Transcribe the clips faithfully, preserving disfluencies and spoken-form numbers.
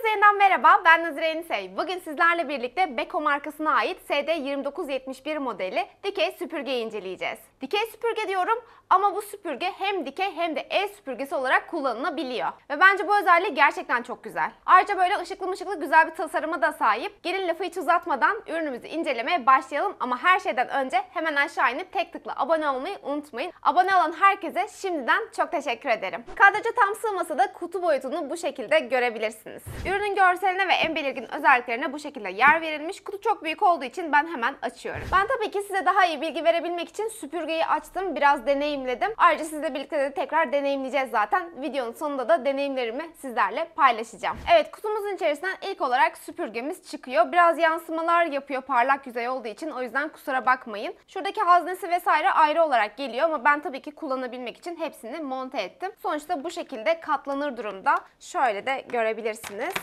Herkese yeniden merhaba, ben Nazire Yenisey. Bugün sizlerle birlikte Beko markasına ait S D iki bin dokuz yüz yetmiş bir modeli dikey süpürgeyi inceleyeceğiz. Dikey süpürge diyorum ama bu süpürge hem dikey hem de el süpürgesi olarak kullanılabiliyor. Ve bence bu özelliği gerçekten çok güzel. Ayrıca böyle ışıklı mışıklı güzel bir tasarıma da sahip. Gelin lafı hiç uzatmadan ürünümüzü incelemeye başlayalım ama her şeyden önce hemen aşağı inip tek tıkla abone olmayı unutmayın. Abone olan herkese şimdiden çok teşekkür ederim. Kadraja tam sığmasa da kutu boyutunu bu şekilde görebilirsiniz. Ürünün görseline ve en belirgin özelliklerine bu şekilde yer verilmiş. Kutu çok büyük olduğu için ben hemen açıyorum. Ben tabii ki size daha iyi bilgi verebilmek için süpürgeyi açtım, biraz deneyimledim. Ayrıca sizle birlikte de tekrar deneyimleyeceğiz zaten. Videonun sonunda da deneyimlerimi sizlerle paylaşacağım. Evet, kutumuzun içerisinden ilk olarak süpürgemiz çıkıyor. Biraz yansımalar yapıyor parlak yüzey olduğu için, o yüzden kusura bakmayın. Şuradaki haznesi vesaire ayrı olarak geliyor ama ben tabii ki kullanabilmek için hepsini monte ettim. Sonuçta bu şekilde katlanır durumda. Şöyle de görebilirsiniz.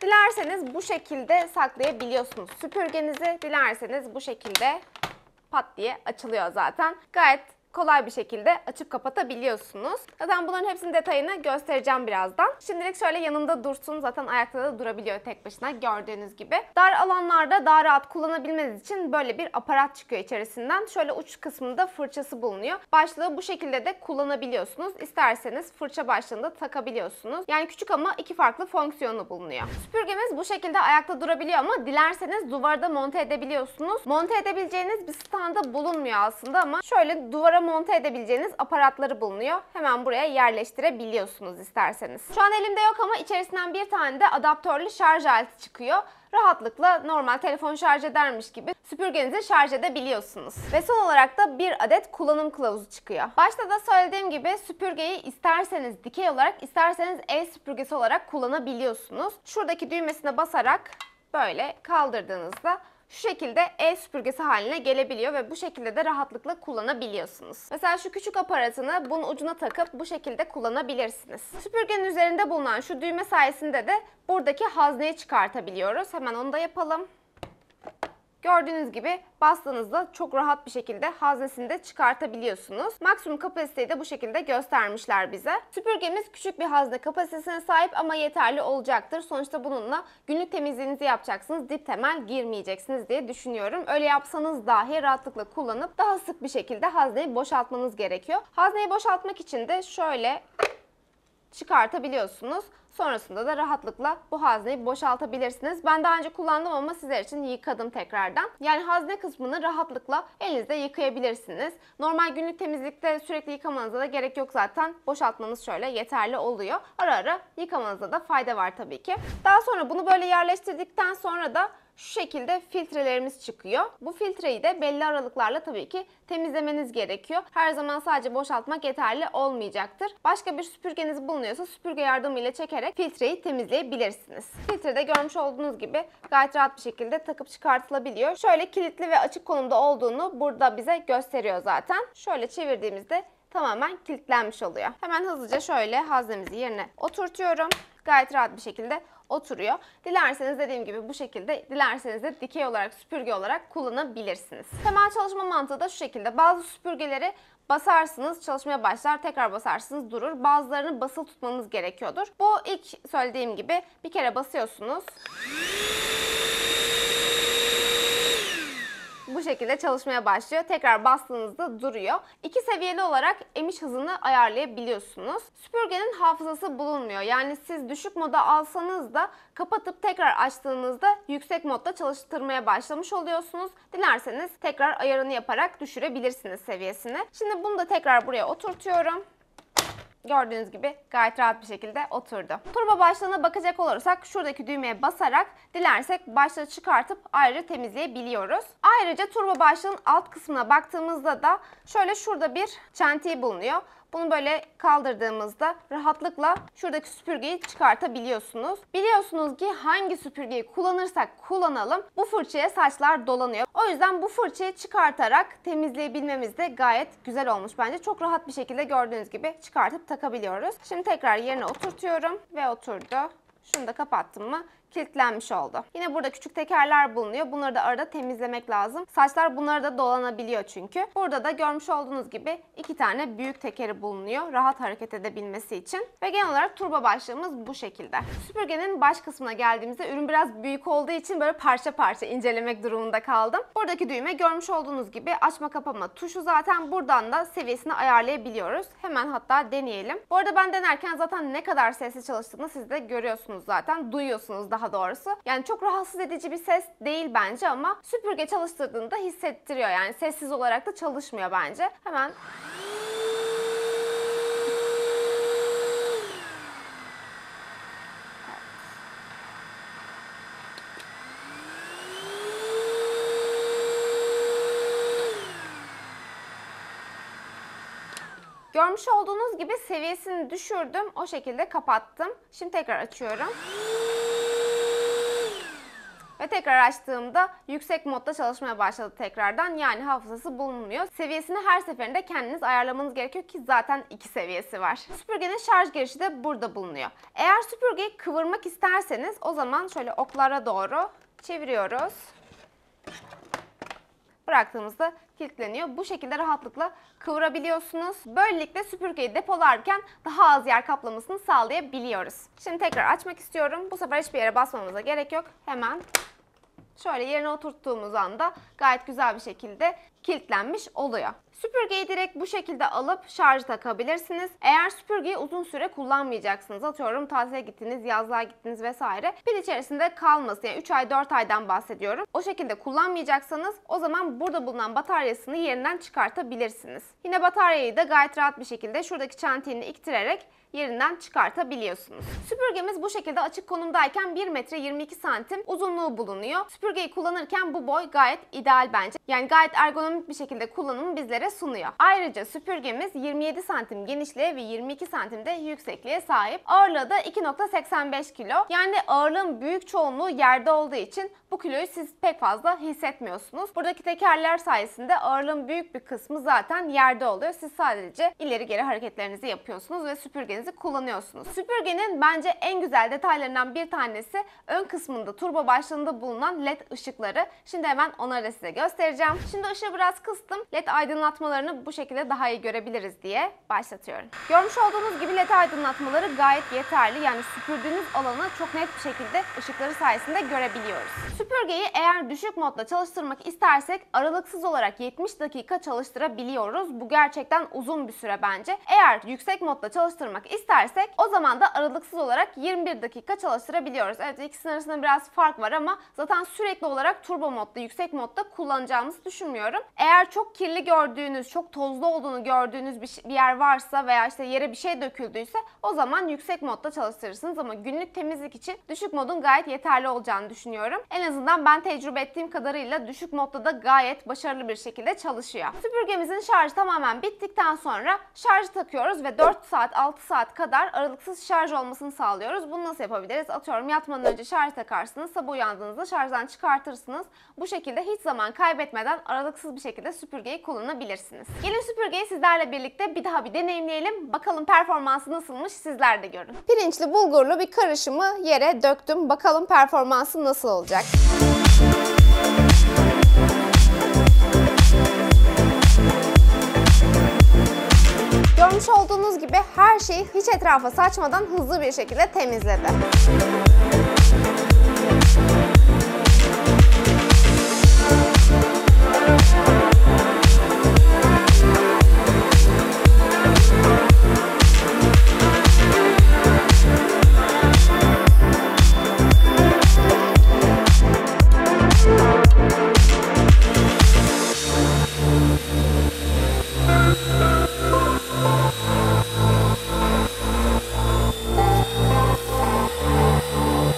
Dilerseniz bu şekilde saklayabiliyorsunuz süpürgenizi. Dilerseniz bu şekilde pat diye açılıyor zaten. Gayet kolay bir şekilde açıp kapatabiliyorsunuz. Zaten bunların hepsinin detayını göstereceğim birazdan. Şimdilik şöyle yanında dursun. Zaten ayakta da durabiliyor tek başına gördüğünüz gibi. Dar alanlarda daha rahat kullanabilmeniz için böyle bir aparat çıkıyor içerisinden. Şöyle uç kısmında fırçası bulunuyor. Başlığı bu şekilde de kullanabiliyorsunuz. İsterseniz fırça başlığını da takabiliyorsunuz. Yani küçük ama iki farklı fonksiyonu bulunuyor. Süpürgemiz bu şekilde ayakta durabiliyor ama dilerseniz duvarda monte edebiliyorsunuz. Monte edebileceğiniz bir standa bulunmuyor aslında ama şöyle duvara monte edebileceğiniz aparatları bulunuyor. Hemen buraya yerleştirebiliyorsunuz isterseniz. Şu an elimde yok ama içerisinden bir tane de adaptörlü şarj aleti çıkıyor. Rahatlıkla normal telefon şarj edermiş gibi süpürgenizi şarj edebiliyorsunuz. Ve son olarak da bir adet kullanım kılavuzu çıkıyor. Başta da söylediğim gibi süpürgeyi isterseniz dikey olarak, isterseniz el süpürgesi olarak kullanabiliyorsunuz. Şuradaki düğmesine basarak böyle kaldırdığınızda şu şekilde el süpürgesi haline gelebiliyor ve bu şekilde de rahatlıkla kullanabiliyorsunuz. Mesela şu küçük aparatını bunun ucuna takıp bu şekilde kullanabilirsiniz. Süpürgenin üzerinde bulunan şu düğme sayesinde de buradaki hazneyi çıkartabiliyoruz. Hemen onu da yapalım. Gördüğünüz gibi bastığınızda çok rahat bir şekilde haznesini de çıkartabiliyorsunuz. Maksimum kapasiteyi de bu şekilde göstermişler bize. Süpürgemiz küçük bir hazne kapasitesine sahip ama yeterli olacaktır. Sonuçta bununla günlük temizliğinizi yapacaksınız. Dip temel girmeyeceksiniz diye düşünüyorum. Öyle yapsanız dahi rahatlıkla kullanıp daha sık bir şekilde hazneyi boşaltmanız gerekiyor. Hazneyi boşaltmak için de şöyle çıkartabiliyorsunuz. Sonrasında da rahatlıkla bu hazneyi boşaltabilirsiniz. Ben daha önce kullandım ama sizler için yıkadım tekrardan. Yani hazne kısmını rahatlıkla elinizde yıkayabilirsiniz. Normal günlük temizlikte sürekli yıkamanıza da gerek yok zaten. Boşaltmanız şöyle yeterli oluyor. Ara ara yıkamanıza da fayda var tabii ki. Daha sonra bunu böyle yerleştirdikten sonra da şu şekilde filtrelerimiz çıkıyor. Bu filtreyi de belli aralıklarla tabii ki temizlemeniz gerekiyor. Her zaman sadece boşaltmak yeterli olmayacaktır. Başka bir süpürgeniz bulunuyorsa süpürge yardımıyla çekerek filtreyi temizleyebilirsiniz. Filtrede görmüş olduğunuz gibi gayet rahat bir şekilde takıp çıkartılabiliyor. Şöyle kilitli ve açık konumda olduğunu burada bize gösteriyor zaten. Şöyle çevirdiğimizde tamamen kilitlenmiş oluyor. Hemen hızlıca şöyle haznemizi yerine oturtuyorum. Gayet rahat bir şekilde oturuyor. Dilerseniz dediğim gibi bu şekilde, dilerseniz de dikey olarak, süpürge olarak kullanabilirsiniz. Temel çalışma mantığı da şu şekilde. Bazı süpürgeleri basarsınız, çalışmaya başlar, tekrar basarsınız, durur. Bazılarını basılı tutmanız gerekiyordur. Bu ilk söylediğim gibi bir kere basıyorsunuz. Bu şekilde çalışmaya başlıyor. Tekrar bastığınızda duruyor. İki seviyeli olarak emiş hızını ayarlayabiliyorsunuz. Süpürgenin hafızası bulunmuyor. Yani siz düşük moda alsanız da kapatıp tekrar açtığınızda yüksek modda çalıştırmaya başlamış oluyorsunuz. Dilerseniz tekrar ayarını yaparak düşürebilirsiniz seviyesini. Şimdi bunu da tekrar buraya oturtuyorum. Gördüğünüz gibi gayet rahat bir şekilde oturdu. Turbo başlığına bakacak olursak şuradaki düğmeye basarak dilersek başlığı çıkartıp ayrı temizleyebiliyoruz. Ayrıca turbo başlığın alt kısmına baktığımızda da şöyle şurada bir çentiği bulunuyor. Bunu böyle kaldırdığımızda rahatlıkla şuradaki süpürgeyi çıkartabiliyorsunuz. Biliyorsunuz ki hangi süpürgeyi kullanırsak kullanalım bu fırçaya saçlar dolanıyor. O yüzden bu fırçayı çıkartarak temizleyebilmemiz de gayet güzel olmuş bence. Çok rahat bir şekilde gördüğünüz gibi çıkartıp takabiliyoruz. Şimdi tekrar yerine oturtuyorum ve oturdu. Şunu da kapattım mı kilitlenmiş oldu. Yine burada küçük tekerler bulunuyor. Bunları da arada temizlemek lazım. Saçlar bunları da dolanabiliyor çünkü. Burada da görmüş olduğunuz gibi iki tane büyük tekeri bulunuyor. Rahat hareket edebilmesi için. Ve genel olarak turbo başlığımız bu şekilde. Süpürgenin baş kısmına geldiğimizde ürün biraz büyük olduğu için böyle parça parça incelemek durumunda kaldım. Buradaki düğme görmüş olduğunuz gibi açma kapama tuşu zaten. Buradan da seviyesini ayarlayabiliyoruz. Hemen hatta deneyelim. Bu arada ben denerken zaten ne kadar sesli çalıştığını siz de görüyorsunuz zaten. Duyuyorsunuz daha doğrusu. Yani çok rahatsız edici bir ses değil bence ama süpürge çalıştırdığında hissettiriyor. Yani sessiz olarak da çalışmıyor bence. Hemen... Görmüş olduğunuz gibi seviyesini düşürdüm. O şekilde kapattım. Şimdi tekrar açıyorum. Ve tekrar açtığımda yüksek modda çalışmaya başladı tekrardan. Yani hafızası bulunmuyor. Seviyesini her seferinde kendiniz ayarlamanız gerekiyor ki zaten iki seviyesi var. Süpürgenin şarj girişi de burada bulunuyor. Eğer süpürgeyi kıvırmak isterseniz o zaman şöyle oklara doğru çeviriyoruz. Bıraktığımızda kilitleniyor. Bu şekilde rahatlıkla kıvırabiliyorsunuz. Böylelikle süpürgeyi depolarken daha az yer kaplamasını sağlayabiliyoruz. Şimdi tekrar açmak istiyorum. Bu sefer hiçbir yere basmamıza gerek yok. Hemen şöyle yerine oturttuğumuz anda gayet güzel bir şekilde kilitlenmiş oluyor. Süpürgeyi direkt bu şekilde alıp şarja takabilirsiniz. Eğer süpürgeyi uzun süre kullanmayacaksınız, atıyorum tatile gittiniz, yazlığa gittiniz vesaire, pil içerisinde kalması, yani üç ay dört aydan bahsediyorum. O şekilde kullanmayacaksanız o zaman burada bulunan bataryasını yerinden çıkartabilirsiniz. Yine bataryayı da gayet rahat bir şekilde şuradaki çentiğini iktirerek yerinden çıkartabiliyorsunuz. Süpürgemiz bu şekilde açık konumdayken bir metre yirmi iki santim uzunluğu bulunuyor. Süpürgeyi kullanırken bu boy gayet ideal bence. Yani gayet ergonomik bir şekilde kullanımı bizlere sunuyor. Ayrıca süpürgemiz yirmi yedi santim genişliğe ve yirmi iki santim de yüksekliğe sahip. Ağırlığı da iki nokta seksen beş kilo. Yani ağırlığın büyük çoğunluğu yerde olduğu için bu kiloyu siz pek fazla hissetmiyorsunuz. Buradaki tekerler sayesinde ağırlığın büyük bir kısmı zaten yerde oluyor. Siz sadece ileri geri hareketlerinizi yapıyorsunuz ve süpürgeniz kullanıyorsunuz. Süpürgenin bence en güzel detaylarından bir tanesi ön kısmında turbo başlığında bulunan led ışıkları. Şimdi hemen onları da size göstereceğim. Şimdi ışığı biraz kıstım. Led aydınlatmalarını bu şekilde daha iyi görebiliriz diye başlatıyorum. Görmüş olduğunuz gibi led aydınlatmaları gayet yeterli. Yani süpürdüğünüz alanı çok net bir şekilde ışıkları sayesinde görebiliyoruz. Süpürgeyi eğer düşük modda çalıştırmak istersek aralıksız olarak yetmiş dakika çalıştırabiliyoruz. Bu gerçekten uzun bir süre bence. Eğer yüksek modda çalıştırmak istersek o zaman da aralıksız olarak yirmi bir dakika çalıştırabiliyoruz. Evet, ikisinin arasında biraz fark var ama zaten sürekli olarak turbo modda, yüksek modda kullanacağımızı düşünmüyorum. Eğer çok kirli gördüğünüz, çok tozlu olduğunu gördüğünüz bir yer varsa veya işte yere bir şey döküldüyse o zaman yüksek modda çalıştırırsınız ama günlük temizlik için düşük modun gayet yeterli olacağını düşünüyorum. En azından ben tecrübe ettiğim kadarıyla düşük modda da gayet başarılı bir şekilde çalışıyor. Süpürgemizin şarjı tamamen bittikten sonra şarjı takıyoruz ve dört saat altı saat kadar aralıksız şarj olmasını sağlıyoruz. Bunu nasıl yapabiliriz? Atıyorum yatmadan önce şarj takarsınız, sabah uyandığınızda şarjdan çıkartırsınız. Bu şekilde hiç zaman kaybetmeden aralıksız bir şekilde süpürgeyi kullanabilirsiniz. Gelin süpürgeyi sizlerle birlikte bir daha bir deneyimleyelim. Bakalım performansı nasılmış sizler de görün. Pirinçli bulgurlu bir karışımı yere döktüm. Bakalım performansı nasıl olacak? Görmüş olduğunuz gibi her şeyi hiç etrafa saçmadan hızlı bir şekilde temizledi. Oh,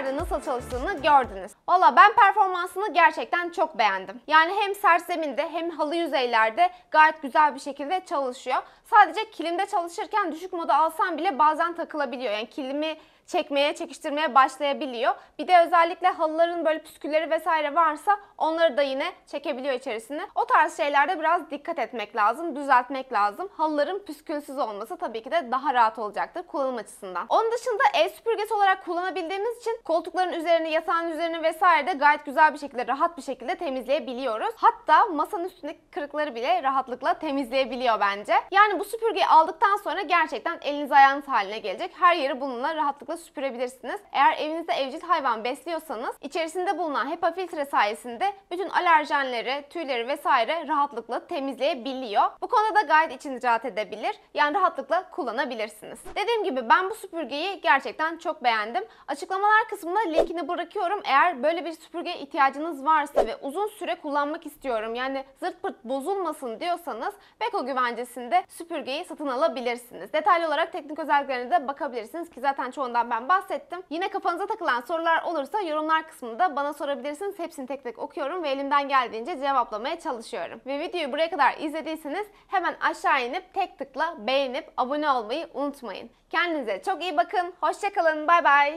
içeride nasıl çalıştığını gördünüz. Valla ben performansını gerçekten çok beğendim. Yani hem sert zeminde hem halı yüzeylerde gayet güzel bir şekilde çalışıyor. Sadece kilimde çalışırken düşük moda alsam bile bazen takılabiliyor. Yani kilimi çekmeye, çekiştirmeye başlayabiliyor. Bir de özellikle halıların böyle püskülleri vesaire varsa onları da yine çekebiliyor içerisine. O tarz şeylerde biraz dikkat etmek lazım, düzeltmek lazım. Halıların püskülsüz olması tabii ki de daha rahat olacaktır kullanım açısından. Onun dışında el süpürgesi olarak kullanabildiğimiz için koltukların üzerine, yatağın üzerine vesaire de gayet güzel bir şekilde, rahat bir şekilde temizleyebiliyoruz. Hatta masanın üstündeki kırıkları bile rahatlıkla temizleyebiliyor bence. Yani bu süpürgeyi aldıktan sonra gerçekten eliniz ayağınız haline gelecek. Her yeri bununla rahatlıkla süpürebilirsiniz. Eğer evinizde evcil hayvan besliyorsanız içerisinde bulunan HEPA filtre sayesinde bütün alerjenleri, tüyleri vesaire rahatlıkla temizleyebiliyor. Bu konuda da gayet içiniz rahat edebilir. Yani rahatlıkla kullanabilirsiniz. Dediğim gibi ben bu süpürgeyi gerçekten çok beğendim. Açıklamalar kısmına linkini bırakıyorum. Eğer böyle bir süpürgeye ihtiyacınız varsa ve uzun süre kullanmak istiyorum, yani zırt pırt bozulmasın diyorsanız Beko güvencesinde süpürgeyi satın alabilirsiniz. Detaylı olarak teknik özelliklerine de bakabilirsiniz ki zaten çoğundan ben bahsettim. Yine kafanıza takılan sorular olursa yorumlar kısmında bana sorabilirsiniz. Hepsini tek tek okuyorum ve elimden geldiğince cevaplamaya çalışıyorum. Ve videoyu buraya kadar izlediyseniz hemen aşağı inip tek tıkla beğenip abone olmayı unutmayın. Kendinize çok iyi bakın. Hoşça kalın. Bay bay.